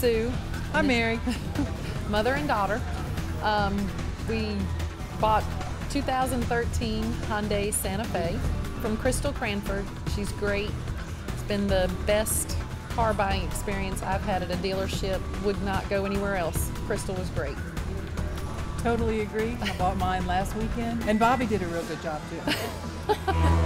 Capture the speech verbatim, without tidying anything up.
Sue. I'm married, mother and daughter. Um, we bought two thousand thirteen Hyundai Santa Fe from Crystal Cranford. She's great. It's been the best car buying experience I've had at a dealership. Would not go anywhere else. Crystal was great. Totally agree. I bought mine last weekend. And Bobby did a real good job too.